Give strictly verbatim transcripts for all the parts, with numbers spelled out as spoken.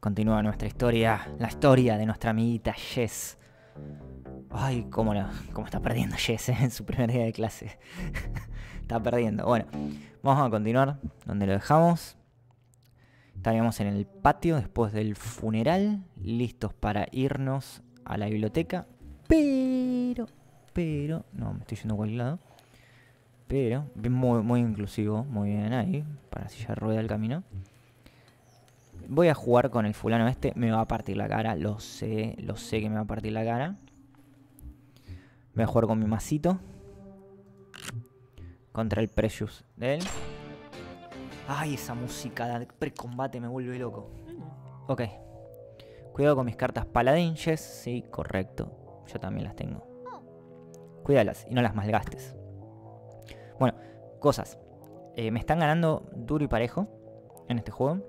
Continúa nuestra historia, la historia de nuestra amiguita Jess. Ay, cómo, la, cómo está perdiendo Jess eh, en su primer día de clase. Está perdiendo. Bueno, vamos a continuar donde lo dejamos. Estaríamos en el patio después del funeral, listos para irnos a la biblioteca. Pero, pero, no, me estoy yendo a cualquier lado. Pero, muy, muy inclusivo, muy bien ahí, para silla de rueda el camino. Voy a jugar con el fulano este, me va a partir la cara, lo sé, lo sé que me va a partir la cara. Voy a jugar con mi masito. Contra el Precious de él. Ay, esa música de precombate me vuelve loco. Ok. Cuidado con mis cartas paladinches. Sí, correcto. Yo también las tengo. Cuídalas y no las malgastes. Bueno, cosas. Eh, me están ganando duro y parejo en este juego.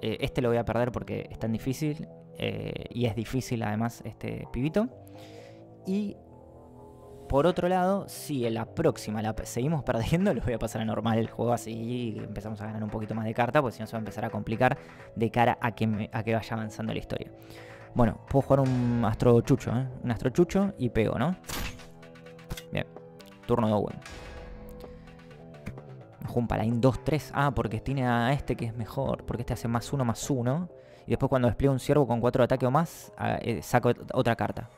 Eh, este lo voy a perder porque es tan difícil. Eh, y es difícil además este pibito. Y... por otro lado, si en la próxima la seguimos perdiendo, les voy a pasar a normal el juego, así empezamos a ganar un poquito más de carta, porque si no se va a empezar a complicar de cara a que, me, a que vaya avanzando la historia. Bueno, puedo jugar un astrochucho, ¿eh? Un astrochucho y pego, ¿no? Bien, turno de Owen. Juego un paladín dos tres. Ah, porque tiene a este que es mejor, porque este hace más uno, más uno. Y después cuando despliego un ciervo con cuatro de ataque o más, eh, saco otra carta.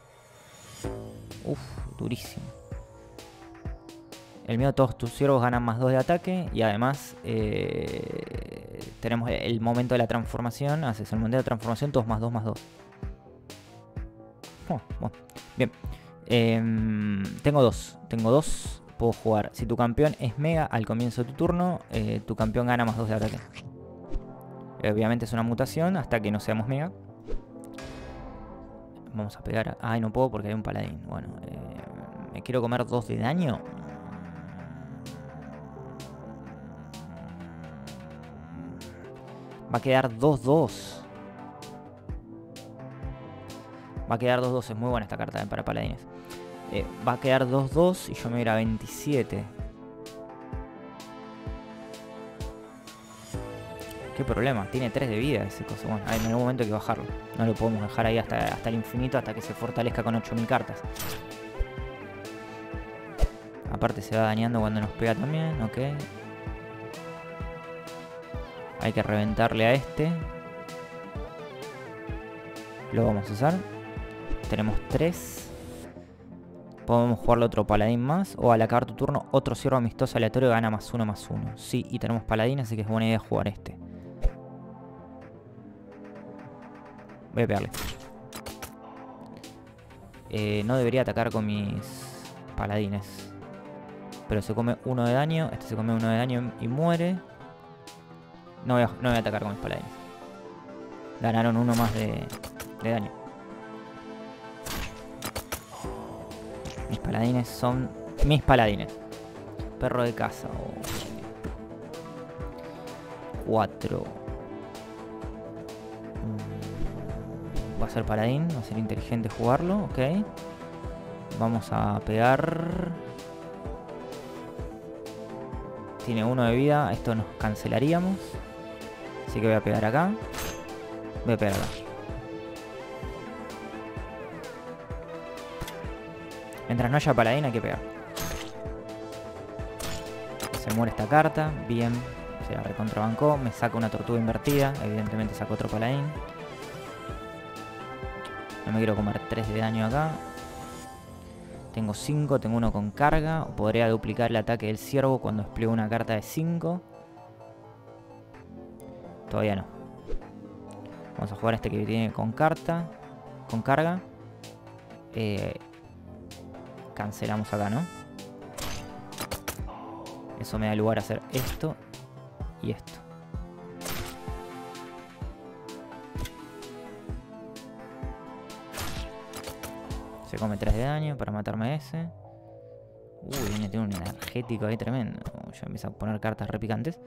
Uf, durísimo. El miedo, todos tus ciervos ganan más dos de ataque. Y además eh, tenemos el momento de la transformación. Haces el momento de la transformación, todos más dos, más dos. Oh, bueno. Bien. eh, Tengo dos. Tengo dos, puedo jugar. Si tu campeón es mega, al comienzo de tu turno eh, tu campeón gana más dos de ataque. Obviamente es una mutación hasta que no seamos mega. Vamos a pegar... A... Ay, no puedo porque hay un paladín. Bueno, eh, ¿me quiero comer dos de daño? Va a quedar dos dos. Va a quedar dos dos. Es muy buena esta carta para paladines. Eh, va a quedar dos dos y yo me voy a ir a veintisiete. ¿Qué problema? Tiene tres de vida ese coso. Bueno, en algún momento hay que bajarlo. No lo podemos dejar ahí hasta, hasta el infinito, hasta que se fortalezca con ocho mil cartas. Aparte se va dañando cuando nos pega también. Ok. Hay que reventarle a este. Lo vamos a usar. Tenemos tres. Podemos jugarle otro paladín más. O al acabar tu turno, otro ciervo amistoso aleatorio gana más uno, más uno. Sí, y tenemos paladín, así que es buena idea jugar este. Voy a pegarle. Eh, no debería atacar con mis paladines. Pero se come uno de daño. Este se come uno de daño y muere. No voy a, no voy a atacar con mis paladines. Ganaron uno más de, de daño. Mis paladines son... mis paladines. Perro de casa. Oh. Cuatro. Va a ser paladín, va a ser inteligente jugarlo, ok. Vamos a pegar. Tiene uno de vida, esto nos cancelaríamos. Así que voy a pegar acá. Voy a pegar acá. Mientras no haya paladín hay que pegar. Se muere esta carta, bien. Se la recontrabancó, me saca una tortuga invertida. Evidentemente saco otro paladín. No me quiero comer tres de daño acá. Tengo cinco, tengo uno con carga. Podría duplicar el ataque del ciervo cuando despliego una carta de cinco. Todavía no. Vamos a jugar este que tiene con carta. Con carga. Eh, cancelamos acá, ¿no? Eso me da lugar a hacer esto y esto. Se come tres de daño para matarme a ese. Uy, viene, tiene un energético ahí tremendo. Yo empiezo a poner cartas repicantes.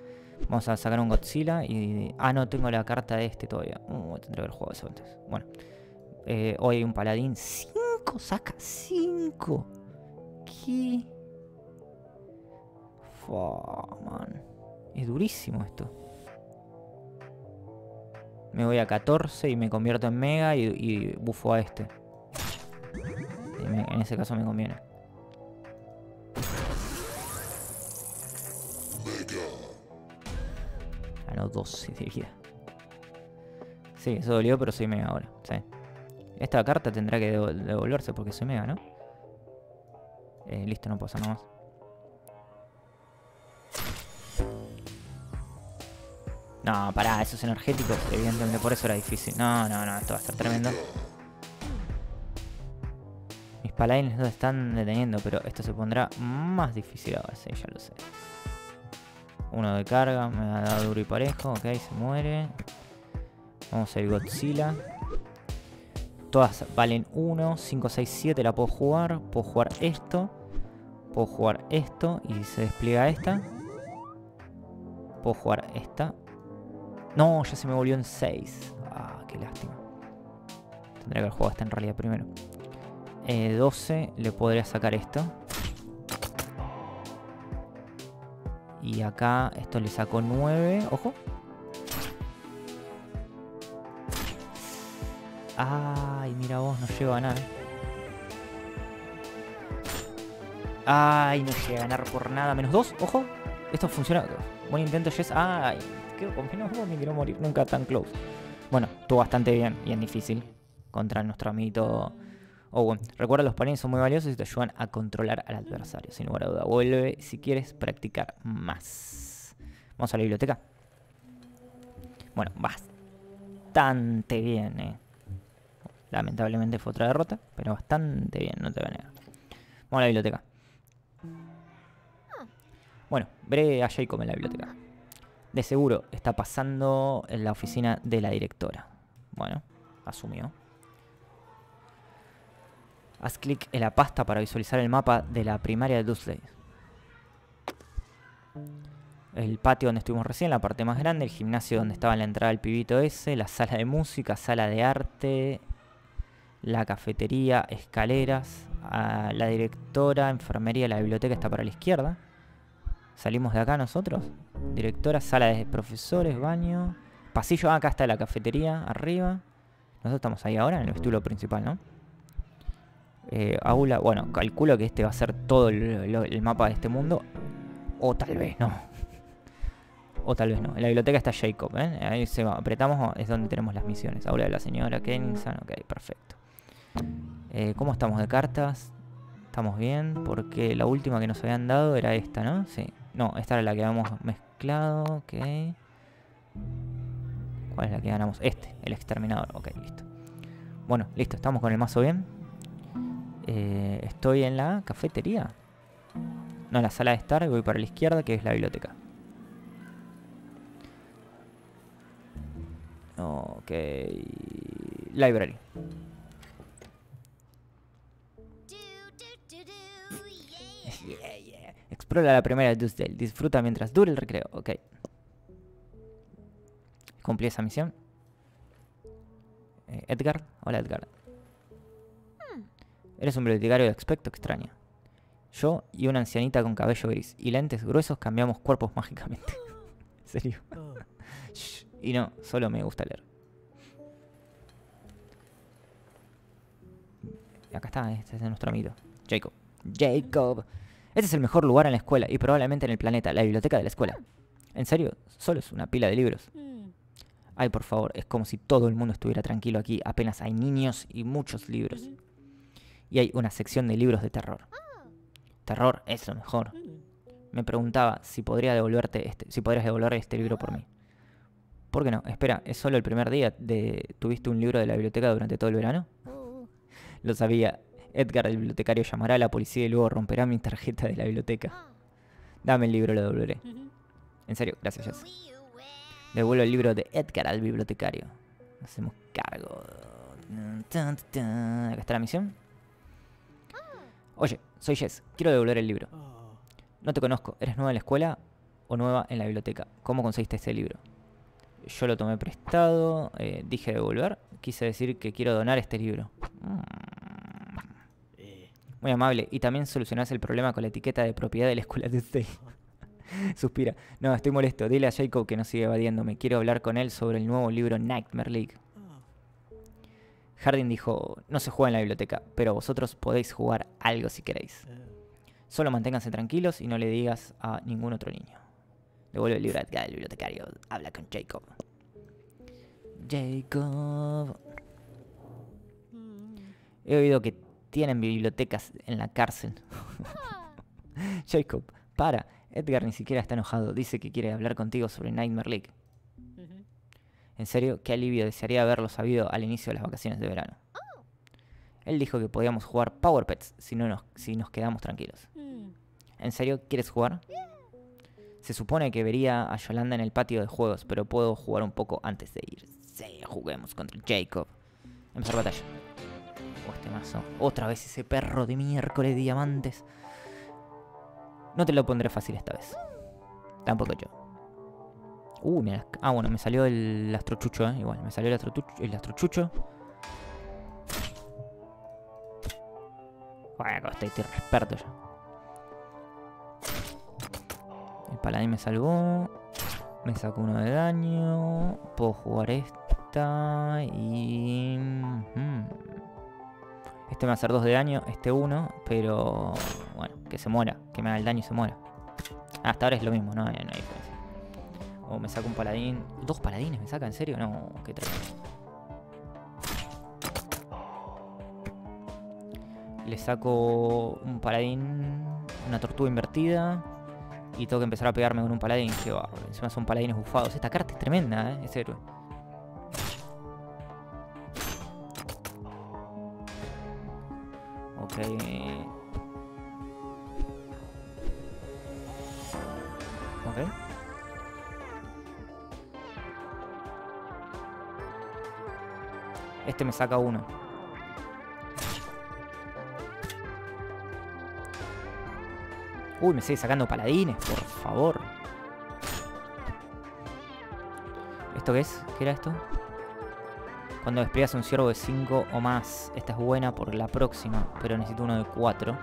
Vamos a sacar un Godzilla y... Ah, no, tengo la carta de este todavía. Uh, tendré que haber jugado eso antes. Bueno. Eh, hoy hay un paladín. ¡Cinco! ¡Saca cinco! ¿Qué? Fua, man. Es durísimo esto. Me voy a catorce y me convierto en mega y, y bufo a este. Y me, en ese caso me conviene. Ganó doce de vida. Sí, eso dolió, pero soy mega ahora. Sí. Esta carta tendrá que devolverse porque soy mega, ¿no? Eh, listo, no pasa nada más. No, pará, esos energéticos, evidentemente por eso era difícil. No, no, no, esto va a estar tremendo. Mis paladines los están deteniendo, pero esto se pondrá más difícil ahora, sí, ya lo sé. Uno de carga, me ha dado duro y parejo, ok, se muere. Vamos a ir Godzilla. Todas valen uno, cinco, seis, siete, la puedo jugar. Puedo jugar esto. Puedo jugar esto y se despliega esta. Puedo jugar esta. No, ya se me volvió en seis. Ah, qué lástima. Tendría que haber jugado esta en realidad primero. Eh, doce, le podría sacar esto. Y acá, esto le sacó nueve. Ojo. Ay, mira vos, no llego a ganar. Ay, no llego a ganar por nada. Menos dos, ojo. Esto funciona. Buen intento, Jess. Ay. No, no me quiero morir nunca tan close. Bueno, estuvo bastante bien y es difícil contra nuestro amiguito Owen. Recuerda, los paneles son muy valiosos y te ayudan a controlar al adversario. Sin lugar a duda, vuelve si quieres practicar más. Vamos a la biblioteca. Bueno, bastante bien, eh. Lamentablemente fue otra derrota, pero bastante bien, no te voy a negar. Vamos a la biblioteca. Bueno, veré a Jacob en la biblioteca. De seguro está pasando en la oficina de la directora. Bueno, asumió. Haz clic en la pasta para visualizar el mapa de la primaria de Dustdale. El patio donde estuvimos recién, la parte más grande. El gimnasio donde estaba en la entrada el pibito ese. La sala de música, sala de arte. La cafetería, escaleras. La directora, enfermería, la biblioteca está para la izquierda. ¿Salimos de acá nosotros? Directora, sala de profesores, baño... Pasillo, ah, acá está la cafetería, arriba. Nosotros estamos ahí ahora, en el vestíbulo principal, ¿no? Eh, aula, bueno, calculo que este va a ser todo el, lo, el mapa de este mundo. O tal vez no. O tal vez no. En la biblioteca está Jacob, ¿eh? Ahí se va, apretamos, es donde tenemos las misiones. Aula de la señora Kenningson, ok, perfecto. Eh, ¿Cómo estamos de cartas? Estamos bien, porque la última que nos habían dado era esta, ¿no? Sí. No, esta era la que habíamos mezclado, ok. ¿Cuál es la que ganamos? Este, el exterminador, ok, listo. Bueno, listo, estamos con el mazo bien. Eh, estoy en la cafetería. No, en la sala de estar, voy para la izquierda, que es la biblioteca. Ok. Library. Yeah, yeah. Explora la primera de Dustdale. Disfruta mientras dure el recreo. Ok. Cumplí esa misión. Eh, Edgar. Hola, Edgar. Hmm. Eres un bibliotecario de aspecto extraño. Yo y una ancianita con cabello gris y lentes gruesos cambiamos cuerpos mágicamente. ¿En serio? Shh. Y no, solo me gusta leer. Acá está, este es nuestro amigo. Jacob. Jacob. Este es el mejor lugar en la escuela y probablemente en el planeta, la biblioteca de la escuela. En serio, solo es una pila de libros. Ay, por favor, es como si todo el mundo estuviera tranquilo aquí. Apenas hay niños y muchos libros. Y hay una sección de libros de terror. Terror es lo mejor. Me preguntaba si podría devolverte este, si podrías devolver este libro por mí. ¿Por qué no? Espera, ¿es solo el primer día de tuviste un libro de la biblioteca durante todo el verano? Lo sabía. Edgar, el bibliotecario, llamará a la policía y luego romperá mi tarjeta de la biblioteca. Dame el libro, lo devolveré. En serio, gracias, Jess. Devuelvo el libro de Edgar al bibliotecario. Hacemos cargo. Acá está la misión. Oye, soy Jess. Quiero devolver el libro. No te conozco. ¿Eres nueva en la escuela o nueva en la biblioteca? ¿Cómo conseguiste este libro? Yo lo tomé prestado. Eh, dije devolver. Quise decir que quiero donar este libro. Muy amable, y también solucionás el problema con la etiqueta de propiedad de la escuela de Dustdale. Suspira. No, estoy molesto. Dile a Jacob que no sigue evadiéndome. Quiero hablar con él sobre el nuevo libro Nightmare League. Harding dijo, no se juega en la biblioteca, pero vosotros podéis jugar algo si queréis. Solo manténganse tranquilos y no le digas a ningún otro niño. Devuelve el libro a Edgar, el bibliotecario. Habla con Jacob. Jacob. He oído que tienen bibliotecas en la cárcel. Jacob, para. Edgar ni siquiera está enojado. Dice que quiere hablar contigo sobre Nightmare League. En serio, qué alivio. Desearía haberlo sabido al inicio de las vacaciones de verano. Oh. Él dijo que podíamos jugar Power Pets si, no nos, si nos quedamos tranquilos. Mm. ¿En serio? ¿Quieres jugar? Yeah. Se supone que vería a Yolanda en el patio de juegos, pero puedo jugar un poco antes de ir. Sí, juguemos contra Jacob. Empezar batalla. Oh, este mazo. Otra vez ese perro de miércoles diamantes. No te lo pondré fácil esta vez. Tampoco yo. Uh, mira, ah, bueno, me salió el astrochucho, eh. Igual, me salió el, astro el astrochucho. Bueno, estoy experto ya. El paladín me salvó. Me sacó uno de daño. Puedo jugar esta. Y... Hmm. Este me va a hacer dos de daño, este uno. Pero... Bueno, que se muera. Que me haga el daño y se muera. Hasta ahora es lo mismo, no, no hay diferencia. O me saca un paladín. ¿Dos paladines me saca? ¿En serio? No, qué trae. Le saco un paladín. Una tortuga invertida. Y tengo que empezar a pegarme con un paladín. Que va, encima son paladines bufados. Esta carta es tremenda, ¿eh? Es héroe. Ok. Ok. Este me saca uno. Uy, me sigue sacando paladines, por favor. ¿Esto qué es? ¿Qué era esto? Cuando despliegas un ciervo de cinco o más. Esta es buena por la próxima, pero necesito uno de cuatro.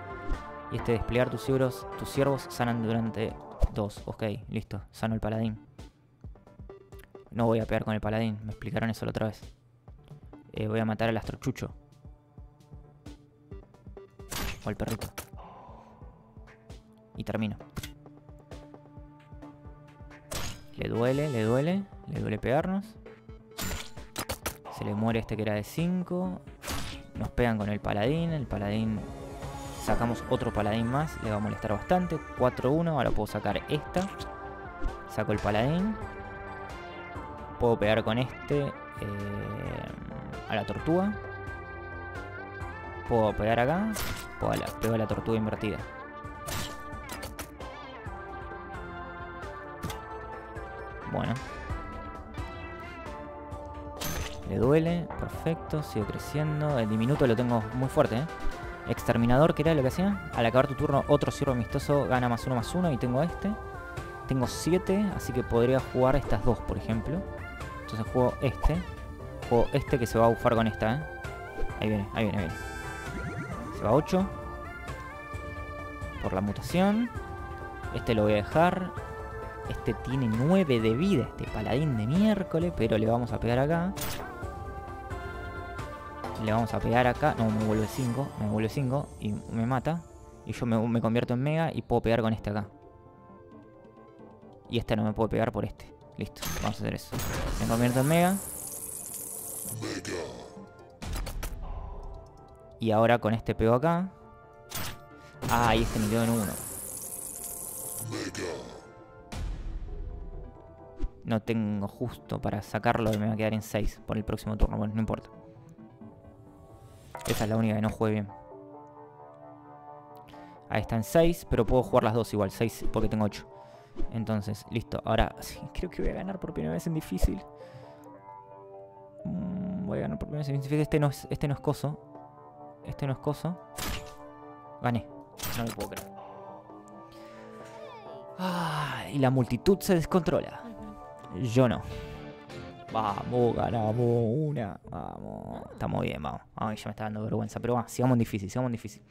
Y este desplegar tus ciervos, tus ciervos sanan durante dos. Ok, listo. Sano el paladín. No voy a pegar con el paladín. Me explicaron eso la otra vez. Eh, voy a matar al astrochucho. O al perrito. Y termino. Le duele, le duele. Le duele pegarnos. Se le muere este que era de cinco. Nos pegan con el paladín. El paladín... Sacamos otro paladín más. Le va a molestar bastante. cuatro uno. Ahora puedo sacar esta. Saco el paladín. Puedo pegar con este... Eh... a la tortuga. Puedo pegar acá. Puedo a la, pego a la tortuga invertida. Bueno. Le duele. Perfecto. Sigo creciendo. El diminuto lo tengo muy fuerte, ¿eh? Exterminador, que era lo que hacía. Al acabar tu turno, otro ciervo amistoso gana más uno más uno. Y tengo este. Tengo siete. Así que podría jugar estas dos, por ejemplo. Entonces juego este. Este que se va a bufar con esta, ¿eh? Ahí viene, ahí viene, ahí viene. Se va a ocho. Por la mutación. Este lo voy a dejar. Este tiene nueve de vida, este paladín de miércoles. Pero le vamos a pegar acá. Le vamos a pegar acá. No, me vuelve cinco. Me vuelve cinco y me mata. Y yo me, me convierto en mega y puedo pegar con este acá. Y este no me puedo pegar por este. Listo, vamos a hacer eso. Me convierto en mega. Y ahora con este pego acá. Ah, y este me quedó en uno. No tengo justo para sacarlo y me va a quedar en seis por el próximo turno. Bueno, no importa. Esa es la única que no juegue bien. Ahí está en seis, pero puedo jugar las dos igual. seis porque tengo ocho. Entonces, listo. Ahora sí, creo que voy a ganar por primera vez en difícil. Voy a ganar por primera vez en difícil. Este no es, este no es coso. Este no es coso. Gané. No lo puedo creer. Ah, y la multitud se descontrola. Yo no. Vamos, ganamos una. Vamos. Estamos bien, vamos. Ay, ya me está dando vergüenza. Pero va, ah, sigamos en difícil, sigamos en difícil.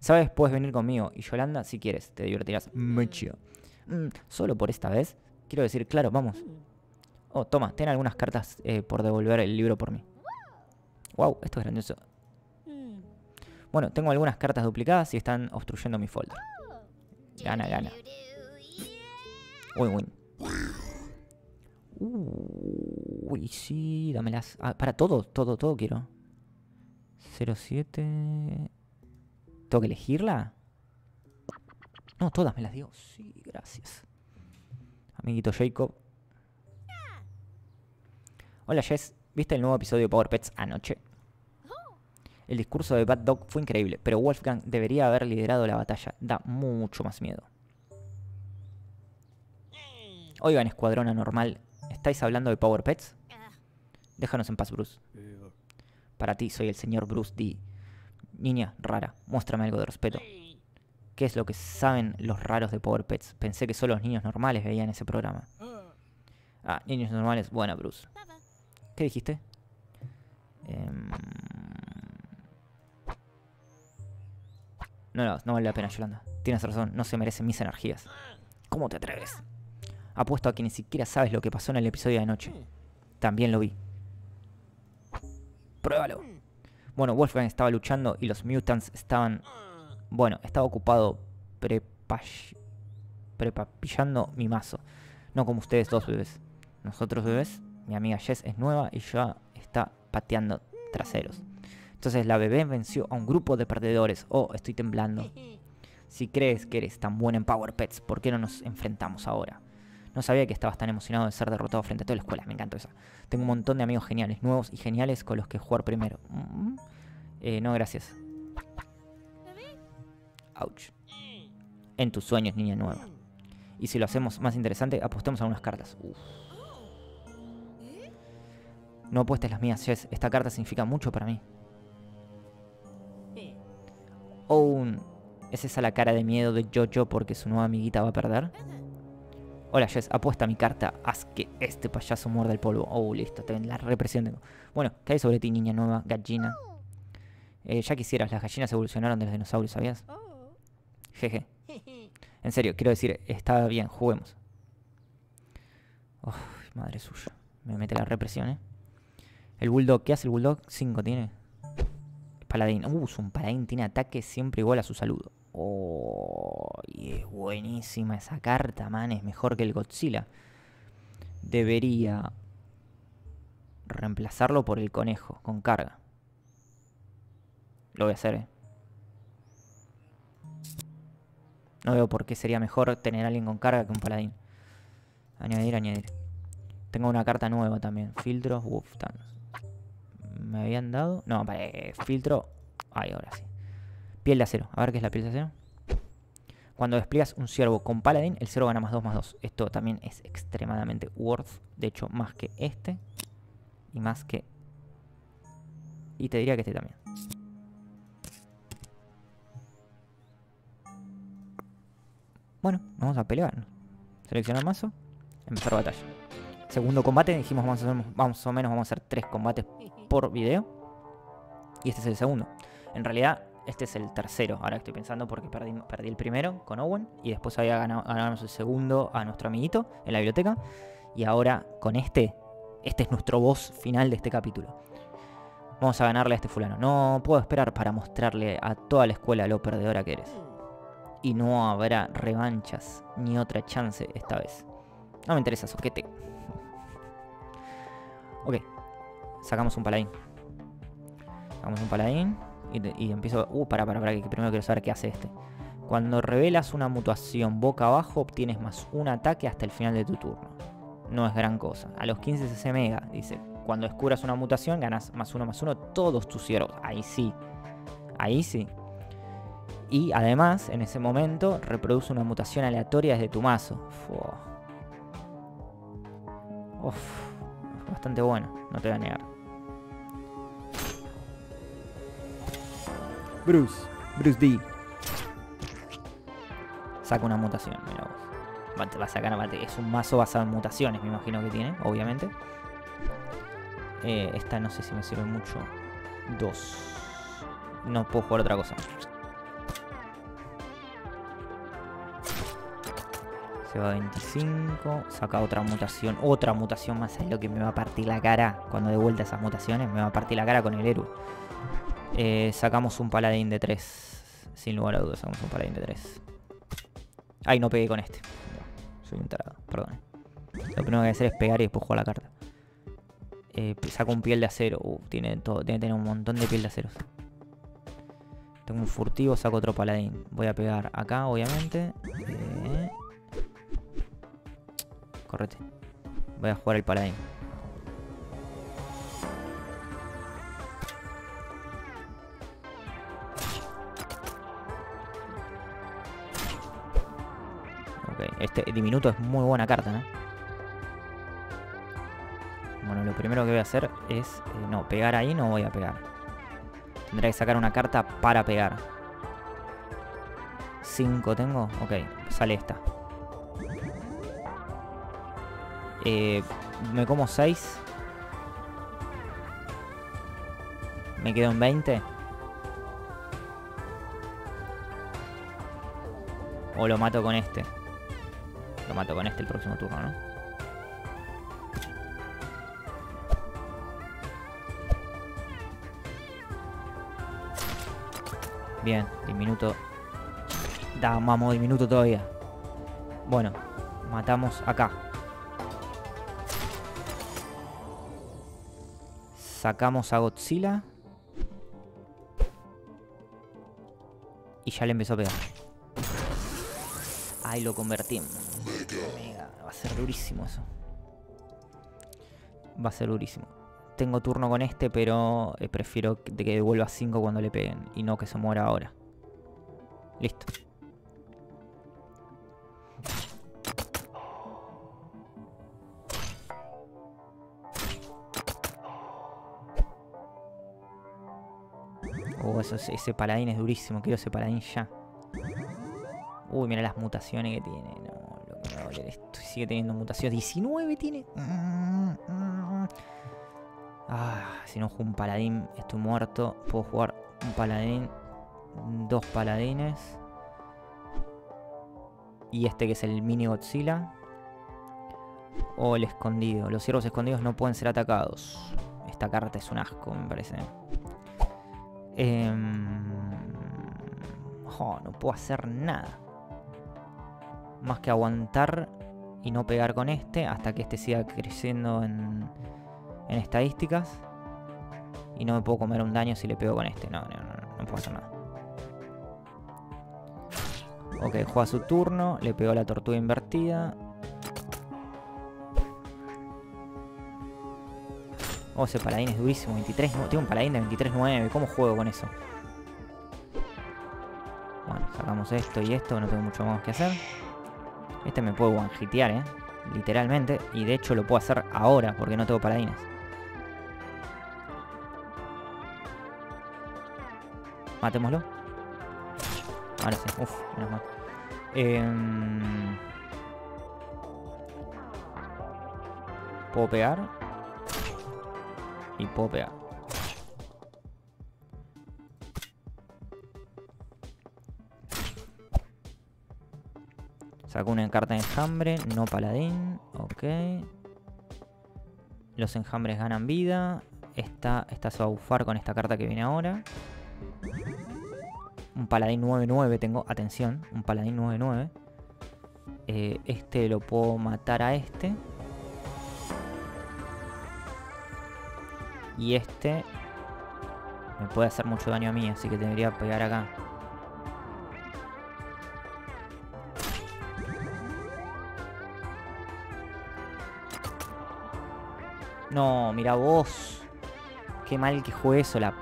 Sabes, puedes venir conmigo. Y Yolanda, si quieres, te divertirás mucho. Mm, solo por esta vez. Quiero decir, claro, vamos. Oh, toma, ten algunas cartas eh, por devolver el libro por mí. Wow, esto es grandioso. Bueno, tengo algunas cartas duplicadas y están obstruyendo mi folder. Gana, gana. Win, win. Uy, sí, dámelas. Ah, para todo, todo, todo quiero. cero siete. ¿Tengo que elegirla? No, todas me las digo. Sí, gracias. Amiguito Jacob. Hola Jess, ¿viste el nuevo episodio de Power Pets anoche? El discurso de Bad Dog fue increíble, pero Wolfgang debería haber liderado la batalla. Da mucho más miedo. Oigan, escuadrón anormal, ¿estáis hablando de Power Pets? Déjanos en paz, Bruce. Para ti soy el señor Bruce D. Niña rara, muéstrame algo de respeto. ¿Qué es lo que saben los raros de Power Pets? Pensé que solo los niños normales veían ese programa. Ah, niños normales. Bueno, Bruce. ¿Qué dijiste? Eh... No, no, no vale la pena, Yolanda. Tienes razón, no se merecen mis energías. ¿Cómo te atreves? Apuesto a que ni siquiera sabes lo que pasó en el episodio de anoche. También lo vi. Pruébalo. Bueno, Wolfgang estaba luchando y los mutants estaban... Bueno, estaba ocupado prepapillando mi mazo. No como ustedes dos, bebés. Nosotros, bebés... Mi amiga Jess es nueva y ya está pateando traseros. Entonces la bebé venció a un grupo de perdedores. Oh, estoy temblando. Si crees que eres tan buena en Power Pets, ¿por qué no nos enfrentamos ahora? No sabía que estabas tan emocionado de ser derrotado frente a toda la escuela. Me encantó esa. Tengo un montón de amigos geniales, nuevos y geniales con los que jugar primero. Mm-hmm. Eh, no, gracias. Ouch. En tus sueños, niña nueva. Y si lo hacemos más interesante, apostemos a unas cartas. Uf. No apuestes las mías, Jess. Esta carta significa mucho para mí. Owen, ¿es esa la cara de miedo de Jojo porque su nueva amiguita va a perder? Hola, Jess. Apuesta mi carta. Haz que este payaso muerda el polvo. Oh, listo. Ten la represión. Tengo. Bueno, ¿qué hay sobre ti, niña nueva? Gallina. Eh, ya quisieras. Las gallinas evolucionaron de los dinosaurios, ¿sabías? Jeje. En serio, quiero decir, está bien. Juguemos. Oh, madre suya. Me mete la represión, ¿eh? El Bulldog, ¿qué hace el Bulldog? cinco tiene. Paladín. Uh, un Paladín tiene ataque siempre igual a su saludo. Oh, y es buenísima esa carta, man. Es mejor que el Godzilla. Debería reemplazarlo por el conejo, con carga. Lo voy a hacer, eh. No veo por qué sería mejor tener a alguien con carga que un Paladín. Añadir, añadir. Tengo una carta nueva también. Filtros, Wolfgang. Me habían dado... No, para eh, filtro... Ay, ahora sí. Piel de acero. A ver qué es la piel de acero. Cuando despliegas un ciervo con Paladín, el ciervo gana más dos, más dos. Esto también es extremadamente worth. De hecho, más que este. Y más que... Y te diría que este también. Bueno, vamos a pelear. Seleccionar mazo. Empezar batalla. Segundo combate. Dijimos más o menos, más o menos vamos a hacer tres combates por video. Y este es el segundo. En realidad, este es el tercero. Ahora estoy pensando porque perdí, perdí el primero con Owen. Y después había ganado, ganamos el segundo a nuestro amiguito en la biblioteca. Y ahora con este. Este es nuestro boss final de este capítulo. Vamos a ganarle a este fulano. No puedo esperar para mostrarle a toda la escuela lo perdedora que eres. Y no habrá revanchas ni otra chance esta vez. No me interesa, soquete. Ok. Sacamos un paladín. Sacamos un paladín. Y, y empiezo... Uh, para, para, para. Que primero quiero saber qué hace este. Cuando revelas una mutación boca abajo, obtienes más un ataque hasta el final de tu turno. No es gran cosa. A los quince C C mega, dice. Cuando descubras una mutación, ganas más uno, más uno todos tus ciervos. Ahí sí. Ahí sí. Y además, en ese momento, reproduce una mutación aleatoria desde tu mazo. Uf. Uf. Bastante bueno. No te voy a negar. Bruce, Bruce D. Saca una mutación, mira vos. Va a sacar a... Es un mazo basado en mutaciones, me imagino que tiene, obviamente. Eh, esta no sé si me sirve mucho. Dos. No puedo jugar otra cosa. Se va a veinticinco. Saca otra mutación. Otra mutación más. Es lo que me va a partir la cara. Cuando de vuelta esas mutaciones, me va a partir la cara con el héroe. Eh, sacamos un paladín de tres. Sin lugar a dudas, sacamos un paladín de tres. Ay, no pegué con este. Soy un tarado, perdón. Lo primero que hay que hacer es pegar y después jugar la carta. Eh, saco un piel de acero. Uh, tiene todo, tiene que tener un montón de piel de aceros. Tengo un furtivo, saco otro paladín. Voy a pegar acá, obviamente. Eh... Correte. Voy a jugar el paladín. Ok, este diminuto es muy buena carta, ¿eh? Bueno, lo primero que voy a hacer es... Eh, no, pegar ahí no voy a pegar. Tendré que sacar una carta para pegar. ¿Cinco tengo? Ok, sale esta. Eh, me como seis. Me quedo en veinte. O lo mato con este. Lo mato con este el próximo turno, ¿no? Bien, diminuto. Da, vamos, diminuto todavía. Bueno, matamos acá. Sacamos a Godzilla. Y ya le empezó a pegar. Ahí lo convertimos. Mega, va a ser durísimo eso. Va a ser durísimo. Tengo turno con este, pero eh, prefiero que, que devuelva cinco cuando le peguen. Y no que se muera ahora. Listo. Oh, eso, ese paladín es durísimo. Quiero ese paladín ya. Uy, mira las mutaciones que tiene. No, lo que me va a doler esto. Sigue teniendo mutaciones. diecinueve tiene. Mm, mm. Ah, si no juego un paladín, estoy muerto. Puedo jugar un paladín, dos paladines. Y este que es el mini Godzilla. O el escondido. Los ciervos escondidos no pueden ser atacados. Esta carta es un asco, me parece. Eh... Oh, no puedo hacer nada. Más que aguantar y no pegar con este hasta que este siga creciendo en... en estadísticas. Y no me puedo comer un daño si le pego con este. No, no, no, no puedo hacer nada. Ok, juega su turno. Le pegó la tortuga invertida. Oh, ese paladín es durísimo. veintitrés, no, tengo un paladín de veintitrés nueve. ¿Cómo juego con eso? Bueno, sacamos esto y esto. No tengo mucho más que hacer. Este me puedo one-hitear, eh. Literalmente, y de hecho lo puedo hacer ahora porque no tengo paladines. Matémoslo. Ahora sí, uff, menos mal. Eh... Puedo pegar. Y puedo pegar. Saco una carta de enjambre, no paladín. Ok. Los enjambres ganan vida. Esta, esta se va a bufar con esta carta que viene ahora. Un paladín nueve nueve tengo. Atención, un paladín nueve nueve. Eh, este lo puedo matar a este. Y este me puede hacer mucho daño a mí, así que tendría que pegar acá. No, mira vos. Qué mal que juegue eso. La...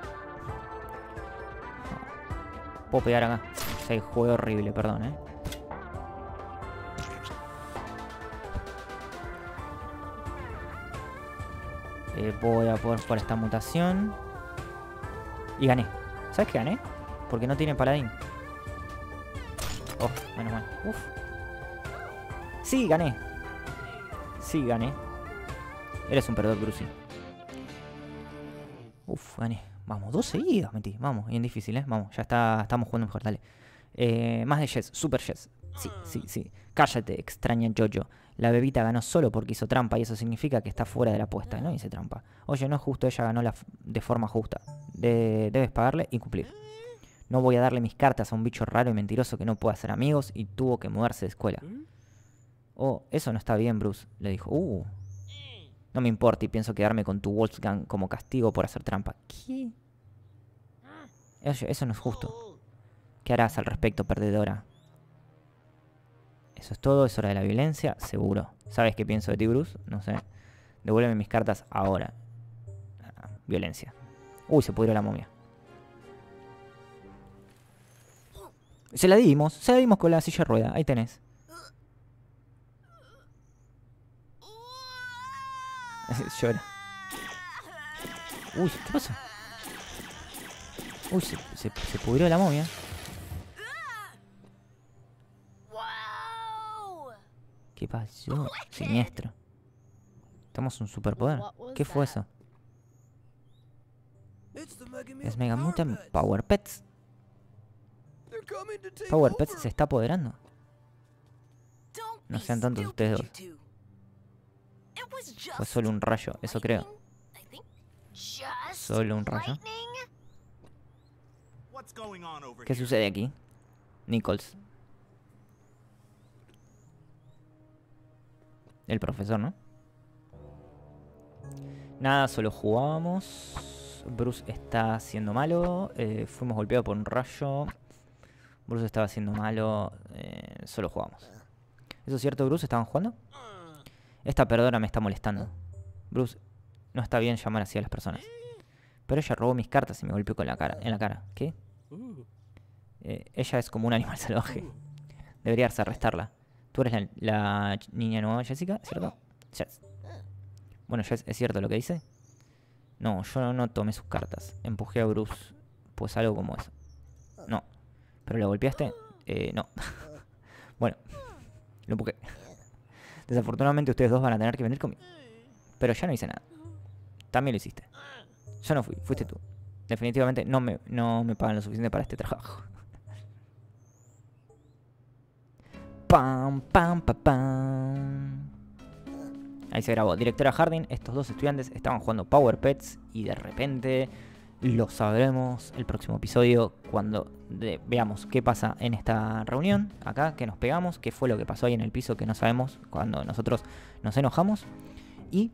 Puedo pegar acá. O sea, juego horrible, perdón, eh. eh voy a poder por esta mutación. Y gané. ¿Sabes qué gané? Porque no tiene paladín. Oh, menos mal. Uf. Sí, gané. Sí, gané. Eres un perdedor, Bruce. Uf, gané. Vamos, dos seguidas, metí. Vamos, bien difícil, ¿eh? Vamos, ya está, estamos jugando mejor, dale. Eh, más de Jess, Super Jess. Sí, sí, sí. Cállate, extraña Jojo. La bebita ganó solo porque hizo trampa y eso significa que está fuera de la apuesta. No hice trampa. Oye, no es justo, ella ganó la de forma justa. De debes pagarle y cumplir. No voy a darle mis cartas a un bicho raro y mentiroso que no puede hacer amigos y tuvo que mudarse de escuela. Oh, eso no está bien, Bruce, le dijo. Uh, no me importa y pienso quedarme con tu Wolfgang como castigo por hacer trampa. ¿Qué? Oye, eso no es justo. ¿Qué harás al respecto, perdedora? Eso es todo, es hora de la violencia, seguro. ¿Sabes qué pienso de ti, Bruce? No sé. Devuélveme mis cartas ahora. Ah, violencia. Uy, se pudrió la momia. Se la dimos, se la dimos con la silla de rueda. Ahí tenés. Llora. Uy, ¿qué pasa? Uy, se, se, se pudrió la momia. ¿Qué pasó? Siniestro. Estamos un superpoder. ¿Qué fue eso? Es Mega Mutant Power Pets. Power Pets se está apoderando. No sean tontos ustedes dos. Fue solo un rayo, eso creo. ¿Solo un rayo? ¿Qué sucede aquí? Nichols. El profesor, ¿no? Nada, solo jugábamos. Bruce está siendo malo. Eh, fuimos golpeados por un rayo. Bruce estaba siendo malo. Eh, solo jugábamos. ¿Eso es cierto, Bruce? ¿Estaban jugando? Esta perdona me está molestando. Bruce, no está bien llamar así a las personas. Pero ella robó mis cartas y me golpeó con la cara, en la cara. ¿Qué? Eh, ella es como un animal salvaje. Deberías arrestarla. Tú eres la, la niña nueva, Jessica, ¿cierto? Jess. Bueno, Jess, ¿es cierto lo que dice? No, yo no, no tomé sus cartas. Empujé a Bruce. Pues algo como eso. No. ¿Pero lo golpeaste? Eh, no. Bueno. Lo empujé. Desafortunadamente ustedes dos van a tener que venir conmigo. Pero ya no hice nada. También lo hiciste. Yo no fui, fuiste tú. Definitivamente no me, no me pagan lo suficiente para este trabajo. Pam, pam, pam, pam. Ahí se grabó. Directora Harding, estos dos estudiantes estaban jugando Power Pets y de repente lo sabremos el próximo episodio cuando veamos qué pasa en esta reunión. Acá, que nos pegamos, qué fue lo que pasó ahí en el piso que no sabemos cuando nosotros nos enojamos. Y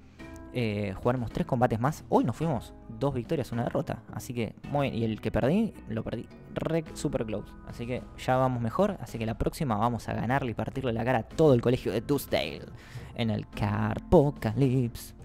eh, jugaremos tres combates más. Hoy nos fuimos dos victorias, una derrota. Así que, muy bien. Y el que perdí, lo perdí. Rec super close. Así que ya vamos mejor. Así que la próxima vamos a ganarle y partirle la cara a todo el colegio de Dustdale en el Carpocalipsis.